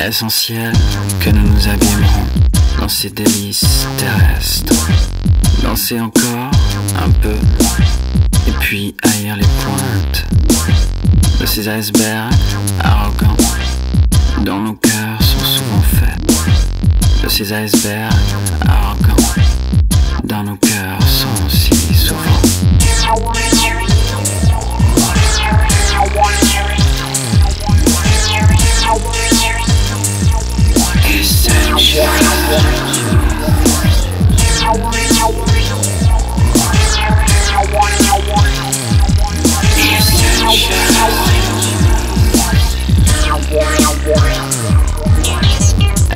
Essentiel que nous nous abîmerons dans ces délices terrestres. Danser encore un peu et puis haïr les pointes de ces icebergs arrogants dont nos cœurs sont souvent faits. De ces icebergs arrogants dont nos cœurs sont si souvent.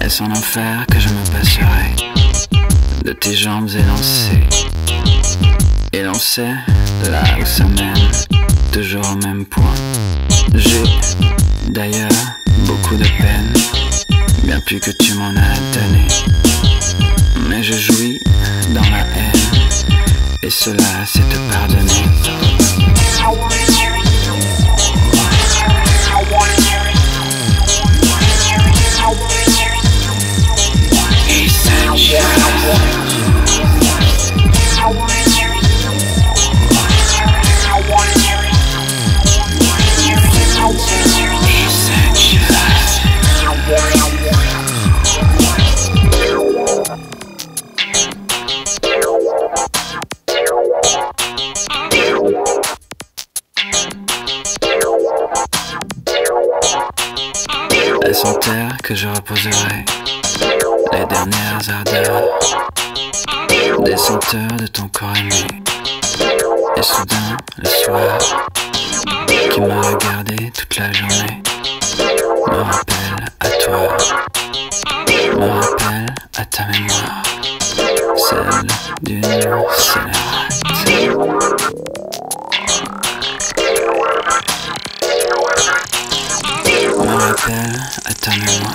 Est-ce en enfer que je me passerai de tes jambes élancées, élancées là où ça mène, toujours au même point. J'ai d'ailleurs beaucoup de peine, bien plus que tu m'en as donné, mais je jouis dans la haine, et cela c'est te pardonner. Est-ce en terre que je reposerai les dernières ardeurs des senteurs de ton corps aimé, et soudain le soir qui m'a regardé toute la journée me rappelle à toi, me rappelle à ta mémoire, celle d'une scélérate. Me rappelle à ta mémoire.